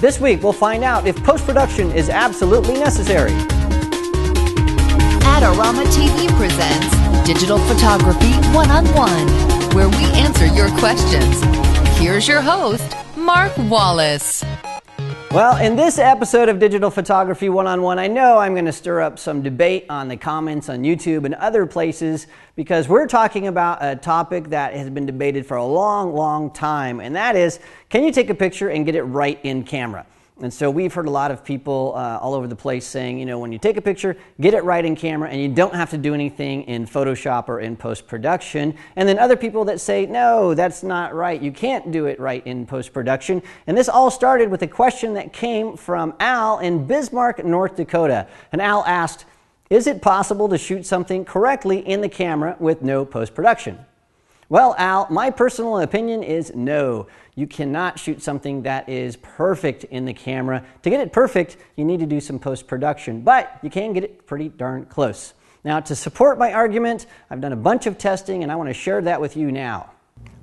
This week, we'll find out if post-production is absolutely necessary. Adorama TV presents Digital Photography One-on-One, where we answer your questions. Here's your host, Mark Wallace. Well, in this episode of Digital Photography One-on-One, I know I'm going to stir up some debate on the comments on YouTube and other places, because we're talking about a topic that has been debated for a long, long time, and that is, can you take a picture and get it right in camera? And so we've heard a lot of people all over the place saying, you know, when you take a picture, get it right in camera and you don't have to do anything in Photoshop or in post-production. And then other people that say, no, that's not right. You can't do it right in post-production. And this all started with a question that came from Al in Bismarck, North Dakota. And Al asked, is it possible to shoot something correctly in the camera with no post-production? Well, Al, my personal opinion is no. You cannot shoot something that is perfect in the camera. To get it perfect, you need to do some post-production, but you can get it pretty darn close. Now, to support my argument, I've done a bunch of testing, and I want to share that with you now.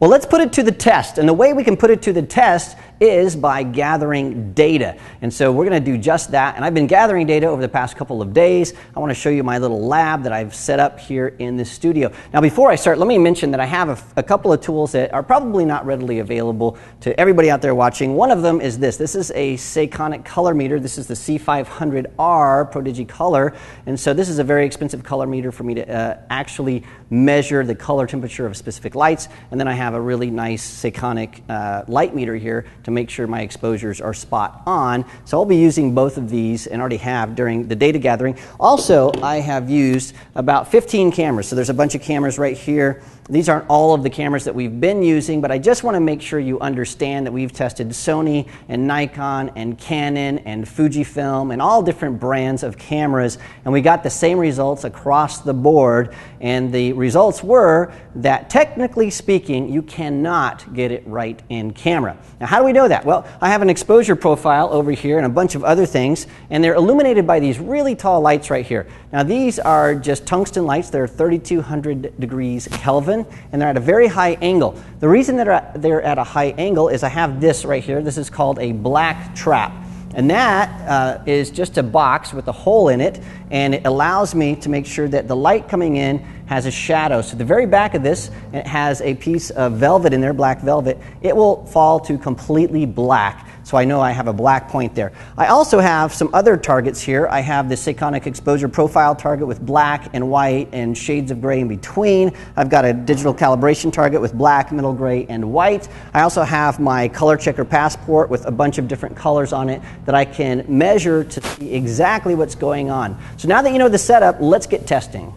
Well, let's put it to the test, and the way we can put it to the test is by gathering data. And so we're going to do just that, and I've been gathering data over the past couple of days. I want to show you my little lab that I've set up here in the studio. Now, before I start, let me mention that I have a couple of tools that are probably not readily available to everybody out there watching. One of them is this. This is a Sekonic color meter. This is the C500R Prodigy Color, and so this is a very expensive color meter for me to actually measure the color temperature of specific lights, and then I have a really nice Sekonic light meter here to make sure my exposures are spot on. So I'll be using both of these, and already have during the data gathering. Also, I have used about 15 cameras. So there's a bunch of cameras right here. These aren't all of the cameras that we've been using, but I just want to make sure you understand that we've tested Sony and Nikon and Canon and Fujifilm and all different brands of cameras, and we got the same results across the board, and the results were that technically speaking, you cannot get it right in camera. Now, how do we know that? Well, I have an exposure profile over here and a bunch of other things, and they're illuminated by these really tall lights right here. Now, these are just tungsten lights. They're 3,200 degrees Kelvin. And they're at a very high angle. The reason that they're at a high angle is I have this right here. This is called a black trap. And that is just a box with a hole in it, and it allows me to make sure that the light coming in has a shadow. So the very back of this, it has a piece of velvet in there, black velvet. It will fall to completely black. So I know I have a black point there. I also have some other targets here. I have the Sekonic exposure profile target with black and white and shades of gray in between. I've got a digital calibration target with black, middle gray, and white. I also have my color checker passport with a bunch of different colors on it that I can measure to see exactly what's going on. So now that you know the setup, let's get testing.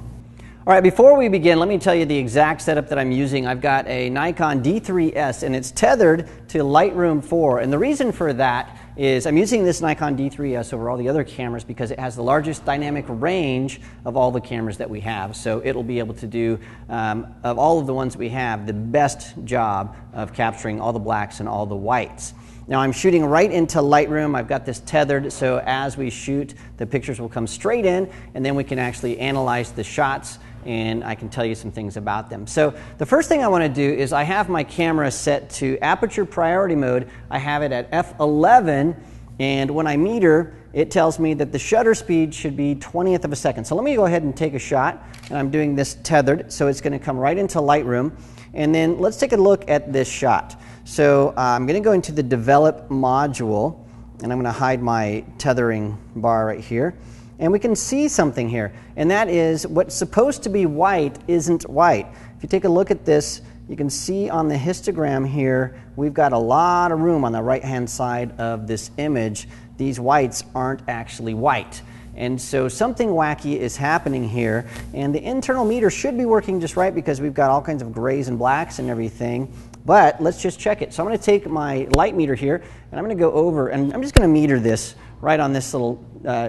All right, before we begin, let me tell you the exact setup that I'm using. I've got a Nikon D3S, and it's tethered to Lightroom 4. And the reason for that is I'm using this Nikon D3S over all the other cameras because it has the largest dynamic range of all the cameras that we have. So it'll be able to do, of all of the ones we have, the best job of capturing all the blacks and all the whites. Now I'm shooting right into Lightroom. I've got this tethered, so as we shoot, the pictures will come straight in, and then we can actually analyze the shots, and I can tell you some things about them. So the first thing I want to do is I have my camera set to aperture priority mode. I have it at f/11, and when I meter, it tells me that the shutter speed should be 20th of a second. So let me go ahead and take a shot, and I'm doing this tethered, so it's going to come right into Lightroom. And then let's take a look at this shot. So I'm going to go into the develop module, and I'm going to hide my tethering bar right here. And we can see something here, and that is what's supposed to be white isn't white. If you take a look at this, you can see on the histogram here, we've got a lot of room on the right-hand side of this image. These whites aren't actually white. And so something wacky is happening here, and the internal meter should be working just right because we've got all kinds of grays and blacks and everything. But let's just check it. So I'm going to take my light meter here, and I'm going to go over, and I'm just going to meter this right on this little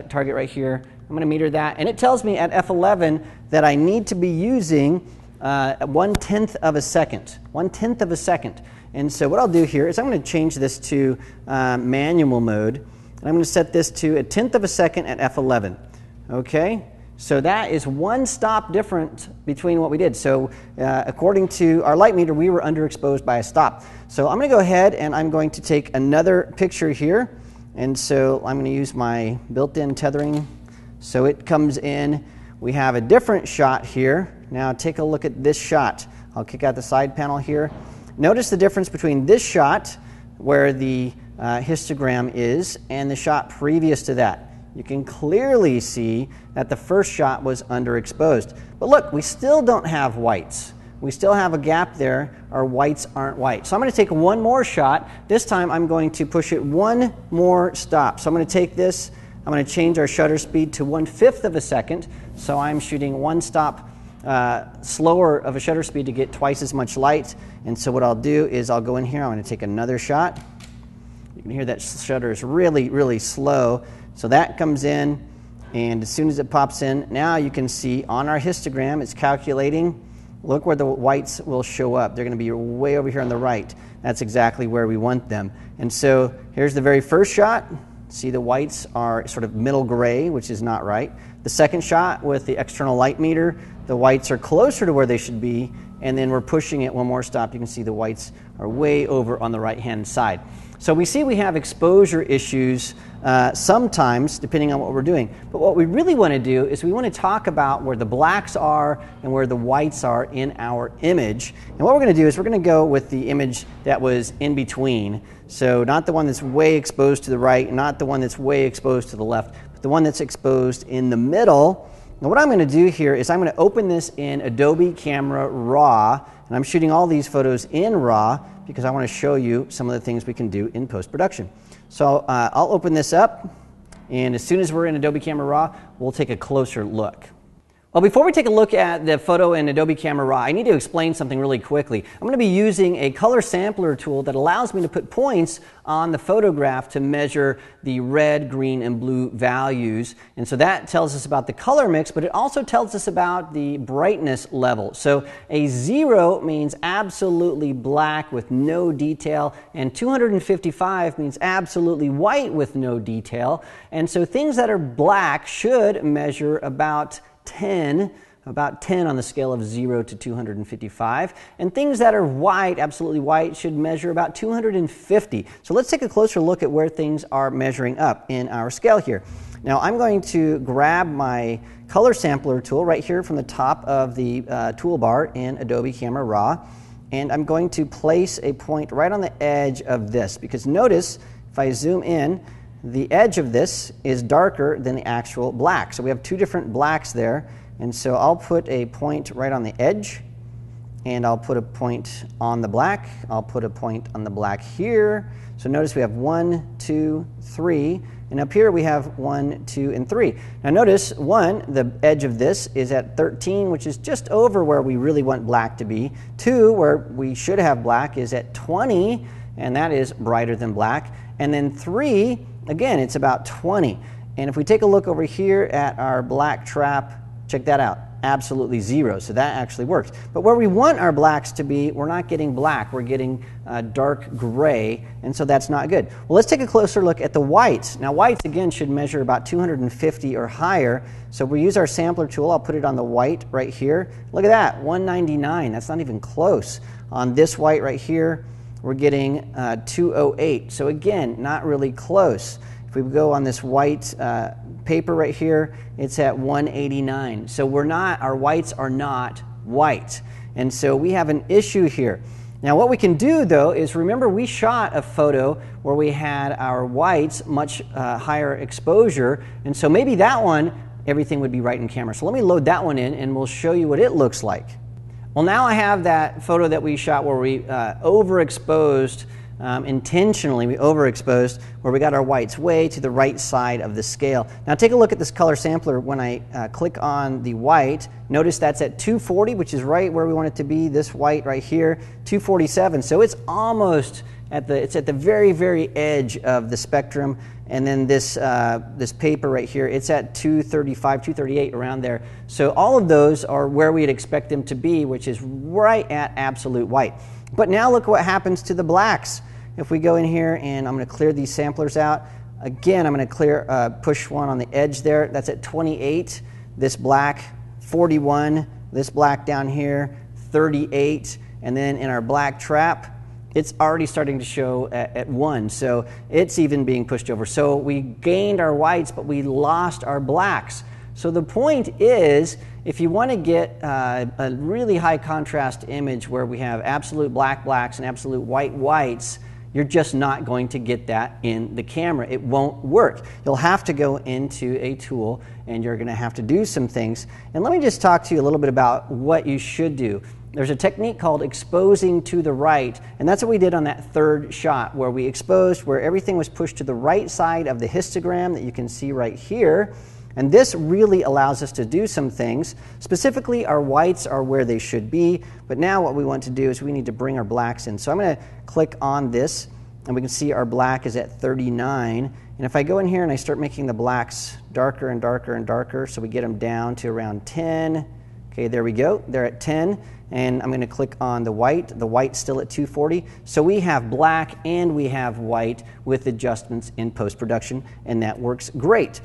target right here. I'm going to meter that, and it tells me at f/11 that I need to be using 1/10 of a second. 1/10 of a second. And so what I'll do here is I'm going to change this to manual mode, and I'm going to set this to 1/10 of a second at f/11. Okay? So that is one stop different between what we did. So according to our light meter, we were underexposed by a stop. So I'm going to go ahead and I'm going to take another picture here. And so I'm going to use my built-in tethering. So it comes in. We have a different shot here. Now take a look at this shot. I'll kick out the side panel here. Notice the difference between this shot, where the histogram is, and the shot previous to that. You can clearly see that the first shot was underexposed. But look, we still don't have whites. We still have a gap there. Our whites aren't white. So I'm going to take one more shot. This time I'm going to push it one more stop. So I'm going to take this. I'm going to change our shutter speed to 1/5 of a second. So I'm shooting one stop slower of a shutter speed to get twice as much light. And so what I'll do is I'll go in here. I'm going to take another shot. You can hear that shutter is really, really slow. So that comes in, and as soon as it pops in, now you can see on our histogram, it's calculating. Look where the whites will show up. They're going to be way over here on the right. That's exactly where we want them. And so here's the very first shot. See, the whites are sort of middle gray, which is not right. The second shot with the external light meter, the whites are closer to where they should be, and then we're pushing it one more stop. You can see the whites are way over on the right-hand side. So we see we have exposure issues sometimes, depending on what we're doing. But what we really want to do is we want to talk about where the blacks are and where the whites are in our image. And what we're going to do is we're going to go with the image that was in between. So not the one that's way exposed to the right, not the one that's way exposed to the left, but the one that's exposed in the middle. Now what I'm going to do here is I'm going to open this in Adobe Camera Raw, and I'm shooting all these photos in Raw because I want to show you some of the things we can do in post-production. So I'll open this up, and as soon as we're in Adobe Camera Raw, we'll take a closer look. Well, before we take a look at the photo in Adobe Camera Raw, I need to explain something really quickly. I'm going to be using a color sampler tool that allows me to put points on the photograph to measure the red, green, and blue values. And so that tells us about the color mix, but it also tells us about the brightness level. So a 0 means absolutely black with no detail, and 255 means absolutely white with no detail. And so things that are black should measure about 10 on the scale of 0 to 255. And things that are white, absolutely white, should measure about 250. So let's take a closer look at where things are measuring up in our scale here. Now I'm going to grab my color sampler tool right here from the top of the toolbar in Adobe Camera Raw, and I'm going to place a point right on the edge of this, because notice if I zoom in, the edge of this is darker than the actual black. So we have two different blacks there. And so I'll put a point right on the edge, and I'll put a point on the black. I'll put a point on the black here. So notice we have 1, 2, 3. And up here we have 1, 2, and 3. Now notice, 1, the edge of this is at 13, which is just over where we really want black to be. 2, where we should have black, is at 20, and that is brighter than black. And then 3, again, it's about 20. And if we take a look over here at our black trap, check that out, absolutely 0. So that actually works. But where we want our blacks to be, we're not getting black. We're getting dark gray, and so that's not good. Well, let's take a closer look at the whites. Now, whites, again, should measure about 250 or higher. So we use our sampler tool. I'll put it on the white right here. Look at that, 199. That's not even close. On this white right here, we're getting 208. So again, not really close. If we go on this white paper right here, it's at 189. So our whites are not white. And so we have an issue here. Now what we can do, though, is remember we shot a photo where we had our whites much higher exposure. And so maybe that one, everything would be right in camera. So let me load that one in, and we'll show you what it looks like. Well, now I have that photo that we shot where we overexposed, intentionally we overexposed, where we got our whites way to the right side of the scale. Now take a look at this color sampler. When I click on the white, notice that's at 240, which is right where we want it to be, this white right here, 247. So it's almost it's at the very, very edge of the spectrum. And then this paper right here, it's at 235, 238, around there. So all of those are where we'd expect them to be, which is right at absolute white. But now look what happens to the blacks. If we go in here, and I'm going to clear these samplers out. Again, I'm going to push one on the edge there. That's at 28. This black, 41. This black down here, 38. And then in our black trap, it's already starting to show at 1, so it's even being pushed over. So we gained our whites, but we lost our blacks. So the point is, if you want to get a really high contrast image where we have absolute black blacks and absolute white whites, you're just not going to get that in the camera. It won't work. You'll have to go into a tool and you're going to have to do some things. And let me just talk to you a little bit about what you should do. There's a technique called exposing to the right, and that's what we did on that third shot, where we exposed where everything was pushed to the right side of the histogram that you can see right here. And this really allows us to do some things. Specifically, our whites are where they should be, but now what we want to do is we need to bring our blacks in. So I'm going to click on this, and we can see our black is at 39. And if I go in here and I start making the blacks darker and darker and darker, so we get them down to around 10. Okay, there we go. They're at 10. And I'm going to click on the white. The white's still at 240. So we have black and we have white with adjustments in post-production, and that works great.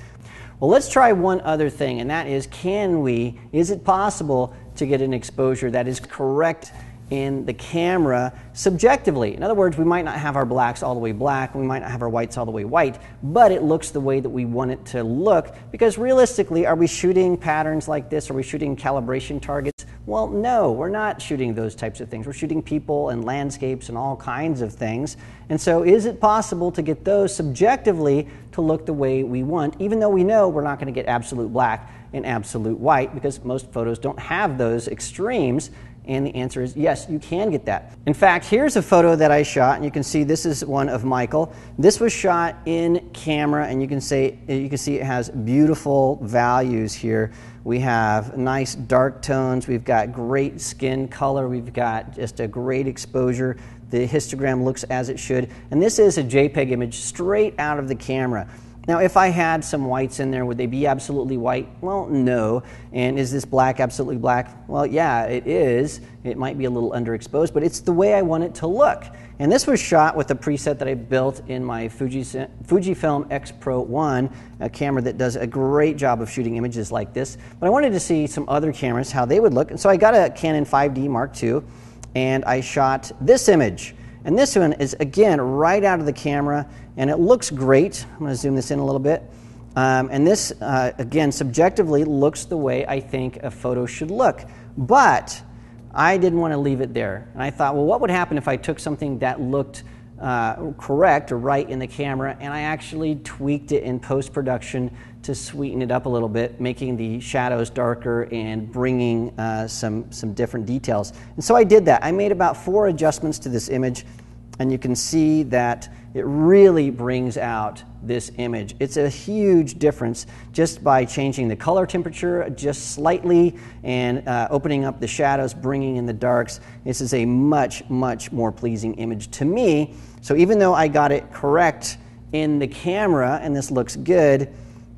Well, let's try one other thing, and that is, is it possible to get an exposure that is correct in the camera subjectively? In other words, we might not have our blacks all the way black, we might not have our whites all the way white, but it looks the way that we want it to look, because realistically, are we shooting patterns like this? Are we shooting calibration targets? Well, no, we're not shooting those types of things. We're shooting people and landscapes and all kinds of things. And so is it possible to get those subjectively to look the way we want, even though we know we're not going to get absolute black and absolute white, because most photos don't have those extremes? And the answer is yes, you can get that. In fact, here's a photo that I shot, and you can see this is one of Michael. This was shot in camera, and you can see it has beautiful values here. We have nice dark tones, we've got great skin color, we've got just a great exposure. The histogram looks as it should, and this is a JPEG image straight out of the camera. Now, if I had some whites in there, would they be absolutely white? Well, no. And is this black absolutely black? Well, yeah, it is. It might be a little underexposed, but it's the way I want it to look. And this was shot with a preset that I built in my Fujifilm X-Pro1, a camera that does a great job of shooting images like this. But I wanted to see some other cameras, how they would look. And so I got a Canon 5D Mark II, and I shot this image. And this one is, again, right out of the camera, and it looks great. I'm going to zoom this in a little bit. And this, again, subjectively looks the way I think a photo should look. But I didn't want to leave it there. And I thought, well, what would happen if I took something that looked correct or right in the camera, and I actually tweaked it in post-production to sweeten it up a little bit, making the shadows darker and bringing some different details. And so I did that. I made about 4 adjustments to this image, and you can see that it really brings out this image. It's a huge difference just by changing the color temperature just slightly and opening up the shadows, bringing in the darks. This is a much, much more pleasing image to me. So even though I got it correct in the camera and this looks good,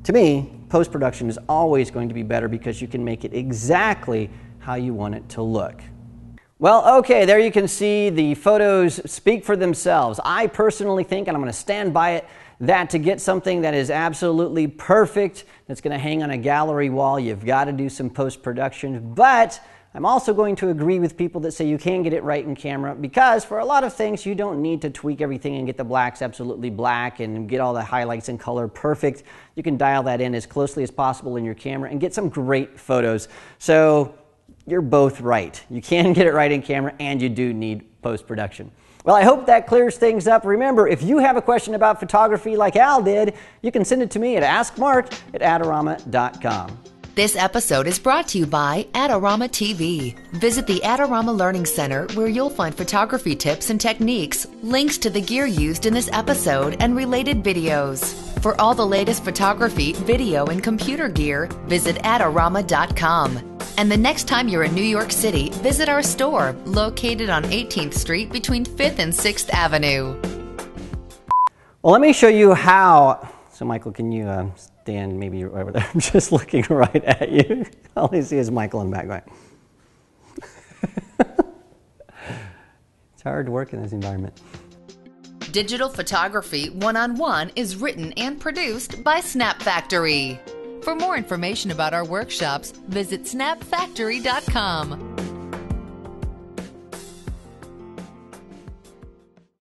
to me, post-production is always going to be better because you can make it exactly how you want it to look. Well, okay, there you can see the photos speak for themselves. I personally think, and I'm going to stand by it, that to get something that is absolutely perfect, that's going to hang on a gallery wall, you've got to do some post-production. But I'm also going to agree with people that say you can get it right in camera, because for a lot of things you don't need to tweak everything and get the blacks absolutely black and get all the highlights and color perfect. You can dial that in as closely as possible in your camera and get some great photos. So you're both right. You can get it right in camera, and you do need post-production. Well, I hope that clears things up. Remember, if you have a question about photography like Al did, you can send it to me at askmark@adorama.com. This episode is brought to you by Adorama TV. Visit the Adorama Learning Center, where you'll find photography tips and techniques, links to the gear used in this episode, and related videos. For all the latest photography, video, and computer gear, visit adorama.com. And the next time you're in New York City, visit our store, located on 18th Street between 5th and 6th Avenue. Well, let me show you how... So, Michael, can you... Dan, maybe you're over there. I'm just looking right at you. All I see is Michael in the background. It's hard to work in this environment. Digital Photography One-on-One is written and produced by Snap Factory. For more information about our workshops, visit snapfactory.com.